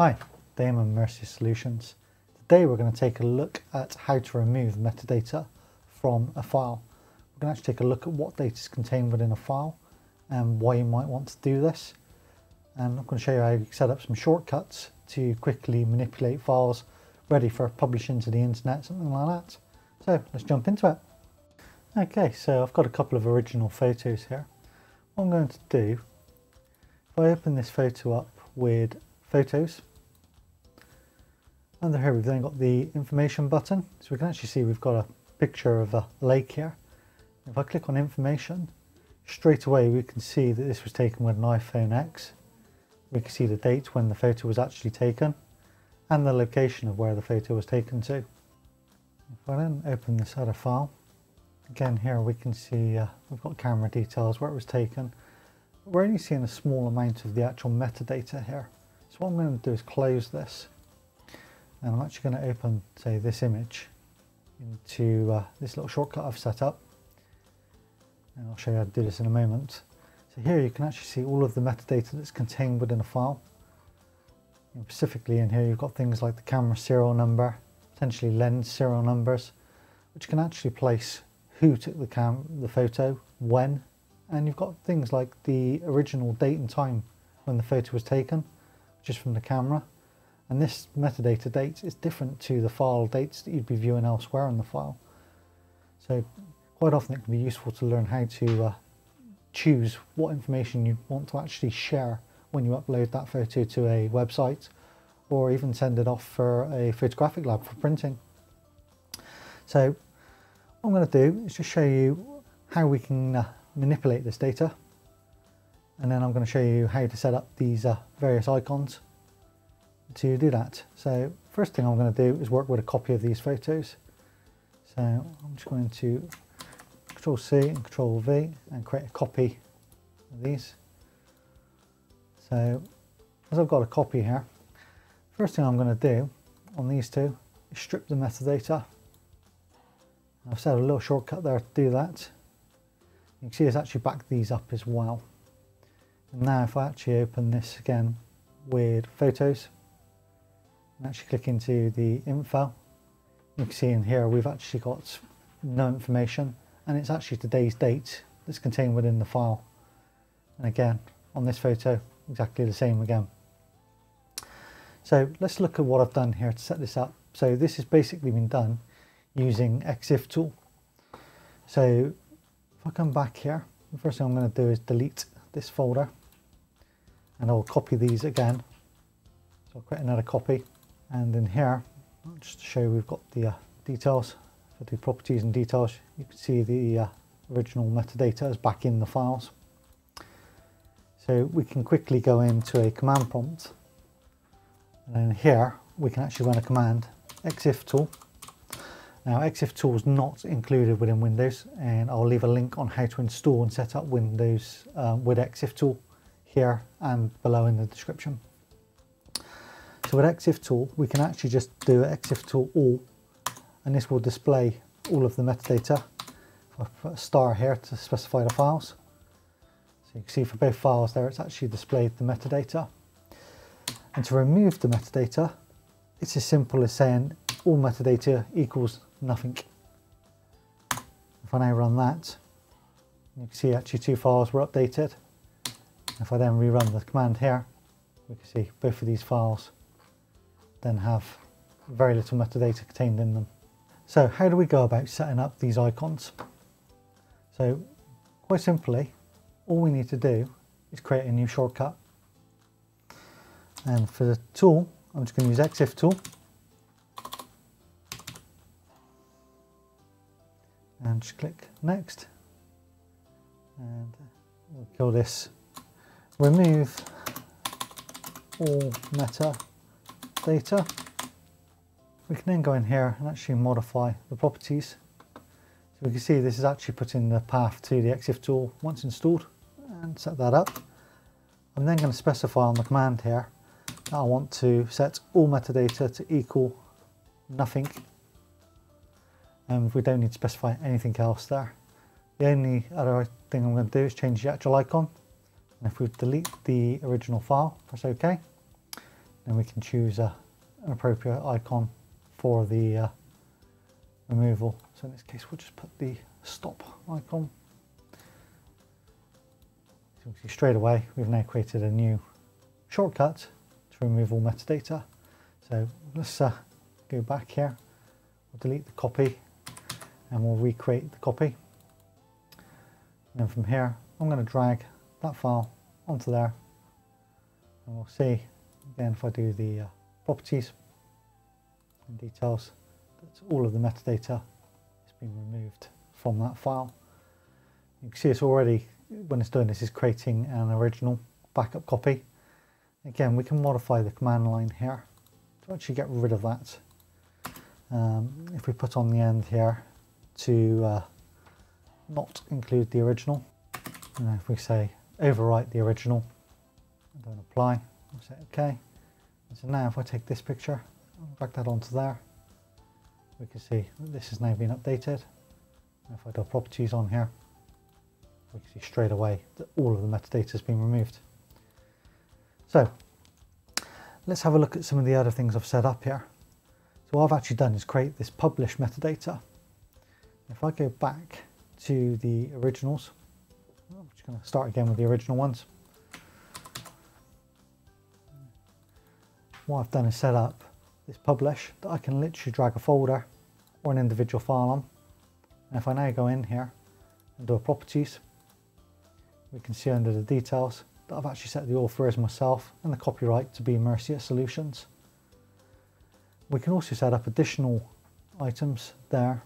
Hi, Damon, Mercia Solutions. Today we're going to take a look at how to remove metadata from a file. We're going to actually take a look at what data is contained within a file and why you might want to do this. And I'm going to show you how you set up some shortcuts to quickly manipulate files ready for publishing to the internet, something like that. So let's jump into it. Okay, so I've got a couple of original photos here. What I'm going to do, if I open this photo up with Photos, under here we've then got the information button, so we can actually see we've got a picture of a lake here. If I click on information, straight away we can see that this was taken with an iPhone X. We can see the date when the photo was actually taken and the location of where the photo was taken to. If I then open this other file, again here we can see we've got camera details, where it was taken. We're only seeing a small amount of the actual metadata here. So what I'm going to do is close this. And I'm actually going to open, say, this image into this little shortcut I've set up. And I'll show you how to do this in a moment. So here you can actually see all of the metadata that's contained within a file. And specifically in here you've got things like the camera serial number, potentially lens serial numbers, which can actually place who took the photo, when, and you've got things like the original date and time when the photo was taken, which is from the camera. And this metadata date is different to the file dates that you'd be viewing elsewhere in the file. So quite often it can be useful to learn how to choose what information you want to actually share when you upload that photo to a website or even send it off for a photographic lab for printing. So what I'm going to do is just show you how we can manipulate this data, and then I'm going to show you how to set up these various icons to do that. So first thing I'm going to do is work with a copy of these photos. So I'm just going to Control C and Control V and create a copy of these. So as I've got a copy here, first thing I'm going to do on these two is strip the metadata. I've set a little shortcut there to do that. You can see it's actually backed these up as well. And now if I actually open this again with Photos, and actually click into the info, you can see in here we've actually got no information, and it's actually today's date that's contained within the file. And again, on this photo, exactly the same again. So let's look at what I've done here to set this up. So this has basically been done using ExifTool. So if I come back here, the first thing I'm going to do is delete this folder, and I'll copy these again. So I'll create another copy, and in here, just to show you, we've got the details. If I do properties and details, you can see the original metadata is back in the files. So we can quickly go into a command prompt, and then here we can actually run a command, ExifTool. Now ExifTool is not included within Windows, and I'll leave a link on how to install and set up Windows with ExifTool here and below in the description. So with ExifTool we can actually just do ExifTool all, and this will display all of the metadata. If I put a star here to specify the files, so you can see for both files there it's actually displayed the metadata. And to remove the metadata, it's as simple as saying all metadata equals nothing. If I now run that, you can see actually two files were updated. If I then rerun the command here, we can see both of these files then have very little metadata contained in them. So how do we go about setting up these icons? So quite simply, all we need to do is create a new shortcut. And for the tool, I'm just going to use ExifTool. And just click next, and we'll call this remove all metadata. We can then go in here and actually modify the properties. So we can see this is actually putting the path to the ExifTool once installed, and set that up. I'm then going to specify on the command here that I want to set all metadata to equal nothing. We don't need to specify anything else there. The only other thing I'm going to do is change the actual icon. And if we delete the original file, press OK, then we can choose an appropriate icon for the removal. So in this case we'll just put the stop icon. So you can see straight away we've now created a new shortcut to remove all metadata. So let's go back here, we'll delete the copy and we'll recreate the copy. And then from here I'm going to drag that file onto there, and we'll see again if I do the properties and details that all of the metadata has been removed from that file. You can see it's already, when it's doing this, is creating an original backup copy. Again, we can modify the command line here to actually get rid of that. If we put on the end here to not include the original, and if we say overwrite the original, I don't apply, I'll say OK. And so now if I take this picture, I'll drag that onto there, we can see that this has now been updated. And if I do properties on here, we can see straight away that all of the metadata has been removed. So let's have a look at some of the other things I've set up here. So what I've actually done is create this publish metadata. If I go back to the originals, I'm just going to start again with the original ones. What I've done is set up this publish that I can literally drag a folder or an individual file on. And if I now go in here and do a properties, we can see under the details that I've actually set the author as myself and the copyright to be Mercia Solutions. We can also set up additional items there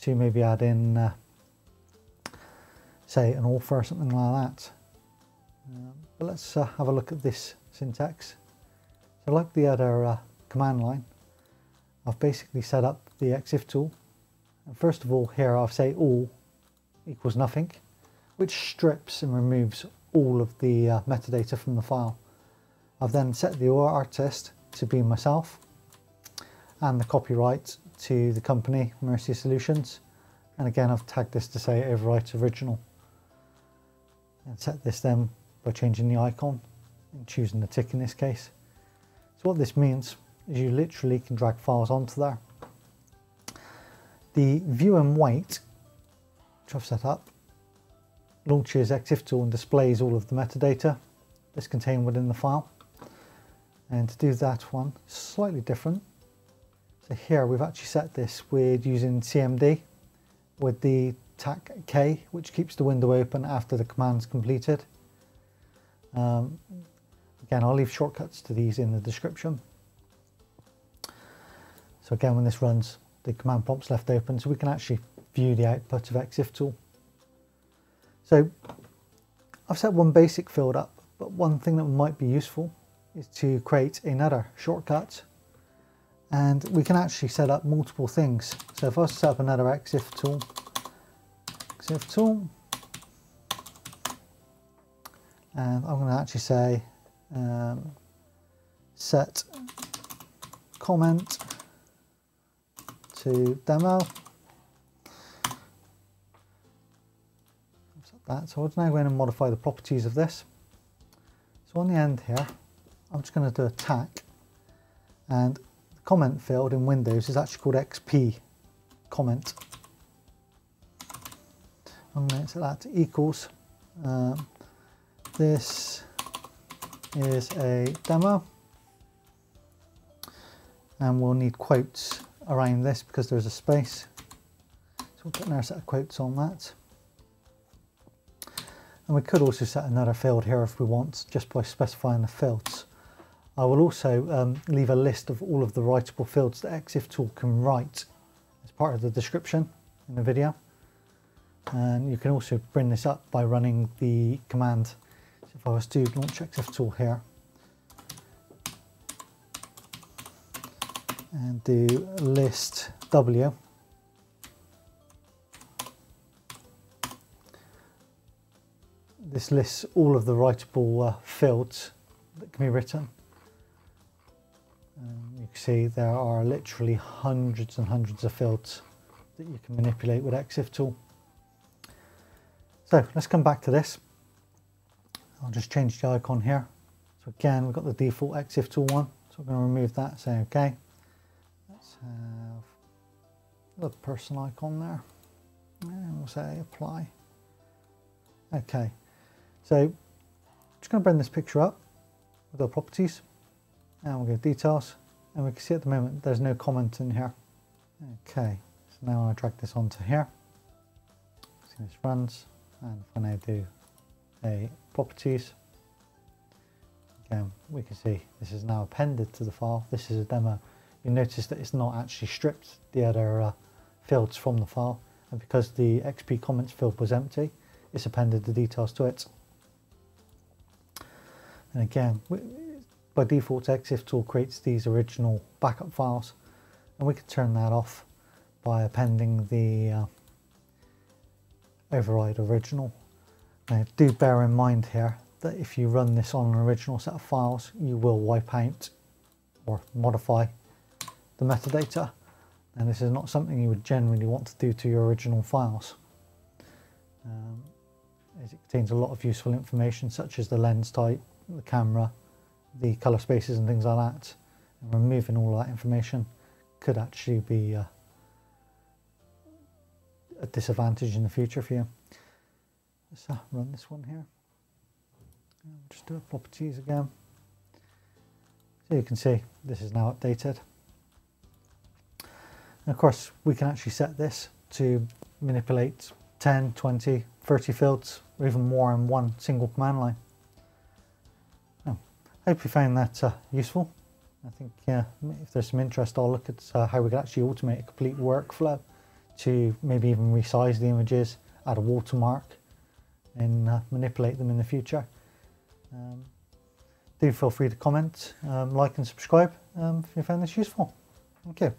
to maybe add in say an author or something like that. But let's have a look at this syntax. So like the other command line, I've basically set up the ExifTool, and first of all here I've say all equals nothing, which strips and removes all of the metadata from the file. I've then set the artist to be myself and the copyright to the company Mercia Solutions, and again I've tagged this to say overwrite original, and set this then by changing the icon and choosing the tick in this case. So what this means is you literally can drag files onto there. The view and wait, which I've set up, launches ExifTool and displays all of the metadata that's contained within the file. And to do that one, slightly different. So here we've actually set this with using CMD with the tack K, which keeps the window open after the command's completed. Again, I'll leave shortcuts to these in the description. So again, when this runs, the command prompt's left open, so we can actually view the output of ExifTool. So I've set one basic field up, but one thing that might be useful is to create another shortcut, and we can actually set up multiple things. So if I was to set up another ExifTool, and I'm going to actually say set comment to demo. So I'll now go in and modify the properties of this. So on the end here, I'm just going to do a tack, and the comment field in Windows is actually called XP comment. I'm going to set that to equals. This is a demo, and we'll need quotes around this because there's a space. So we'll put another set of quotes on that. And we could also set another field here if we want, just by specifying the fields. I will also leave a list of all of the writable fields that ExifTool can write as part of the description in the video. And you can also bring this up by running the command. So if I was to launch ExifTool here and do list W, this lists all of the writable fields that can be written. You can see there are literally hundreds and hundreds of fields that you can manipulate with ExifTool. So let's come back to this. I'll just change the icon here So again, we've got the default ExifTool one, so we're going to remove that, say OK. Let's have a little person icon there, and we'll say apply. OK, so I'm just going to bring this picture up with our properties, and we'll go details, and we can see at the moment there's no comment in here. OK, so now I drag this onto here, see this runs, and if I now do a properties, again we can see this is now appended to the file. This is a demo. You notice that it's not actually stripped the other fields from the file, and because the XP comments field was empty, it's appended the details to it. And again, by default, ExifTool creates these original backup files, and we can turn that off by appending the override original. Now, do bear in mind here that if you run this on an original set of files, you will wipe out or modify the metadata, and this is not something you would generally want to do to your original files, as it contains a lot of useful information such as the lens type, the camera, the colour spaces and things like that, and removing all that information could actually be a disadvantage in the future for you. Let's run this one here, and just do properties again, so you can see this is now updated. And of course we can actually set this to manipulate 10, 20, 30 fields or even more in one single command line. I hope you found that useful. I think if there's some interest, I'll look at how we can actually automate a complete workflow to maybe even resize the images, add a watermark, and manipulate them in the future. Do feel free to comment, like and subscribe if you found this useful. Thank you.